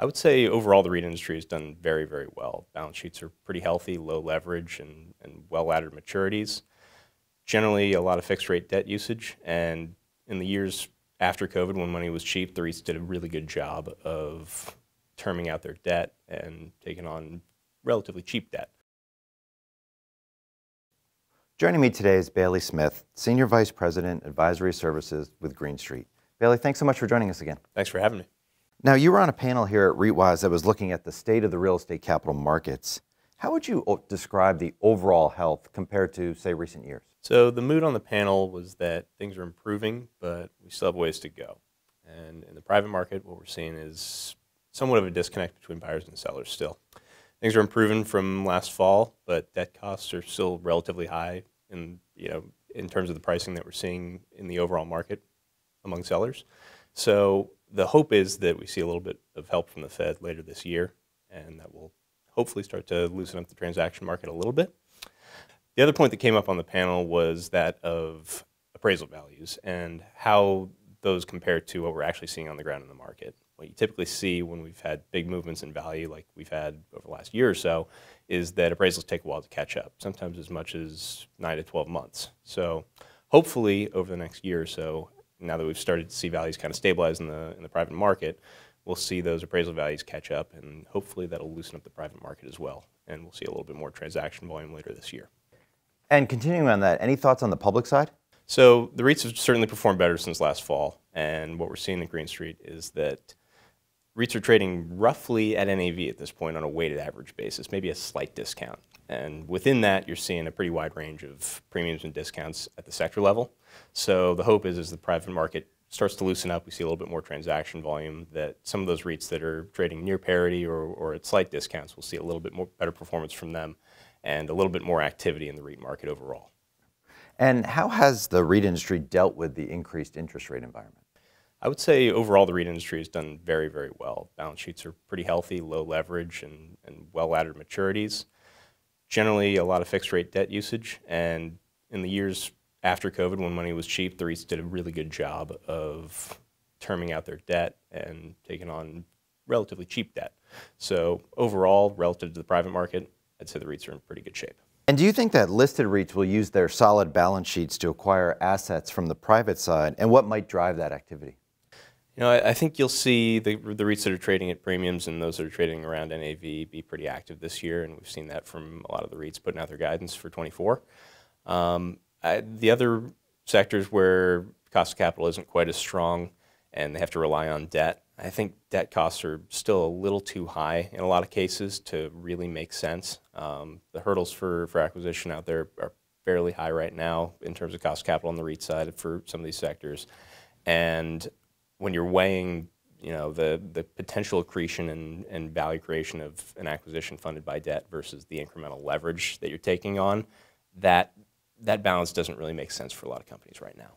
I would say overall the REIT industry has done very, very well. Balance sheets are pretty healthy, low leverage, and well-laddered maturities. Generally, a lot of fixed rate debt usage. And in the years after COVID, when money was cheap, the REITs did a really good job of terming out their debt and taking on relatively cheap debt. Joining me today is Bayle Smith, Senior Vice President, Advisory Services with Green Street. Bayle, thanks so much for joining us again. Thanks for having me. Now, you were on a panel here at REITwise that was looking at the state of the real estate capital markets. How would you describe the overall health compared to, say, recent years? So the mood on the panel was that things are improving, but we still have ways to go. And in the private market, what we're seeing is somewhat of a disconnect between buyers and sellers still. Things are improving from last fall, but debt costs are still relatively high in, in terms of the pricing that we're seeing in the overall market among sellers. So the hope is that we see a little bit of help from the Fed later this year, and that will hopefully start to loosen up the transaction market a little bit. The other point that came up on the panel was that of appraisal values and how those compare to what we're actually seeing on the ground in the market. What you typically see when we've had big movements in value, like we've had over the last year or so, is that appraisals take a while to catch up, sometimes as much as 9 to 12 months. So hopefully over the next year or so, now that we've started to see values kind of stabilize in the private market, we'll see those appraisal values catch up, and hopefully that'll loosen up the private market as well, and we'll see a little bit more transaction volume later this year. And continuing on that, any thoughts on the public side? So the REITs have certainly performed better since last fall, and what we're seeing at Green Street is that REITs are trading roughly at NAV at this point on a weighted average basis, maybe a slight discount. And within that, you're seeing a pretty wide range of premiums and discounts at the sector level. So the hope is as the private market starts to loosen up, we see a little bit more transaction volume, that some of those REITs that are trading near parity or at slight discounts, we'll see a little bit more better performance from them and a little bit more activity in the REIT market overall. And how has the REIT industry dealt with the increased interest rate environment? I would say overall the REIT industry has done very, very well. Balance sheets are pretty healthy, low leverage, and well-laddered maturities. Generally, a lot of fixed rate debt usage, and in the years after COVID, when money was cheap, the REITs did a really good job of terming out their debt and taking on relatively cheap debt. So overall, relative to the private market, I'd say the REITs are in pretty good shape. And do you think that listed REITs will use their solid balance sheets to acquire assets from the private side, and what might drive that activity? You know, I think you'll see the REITs that are trading at premiums and those that are trading around NAV be pretty active this year, and we've seen that from a lot of the REITs putting out their guidance for 24. The other sectors where cost of capital isn't quite as strong and they have to rely on debt, I think debt costs are still a little too high in a lot of cases to really make sense. The hurdles for acquisition out there are fairly high right now in terms of cost of capital on the REIT side for some of these sectors. And when you're weighing, the potential accretion and value creation of an acquisition funded by debt versus the incremental leverage that you're taking on, that balance doesn't really make sense for a lot of companies right now.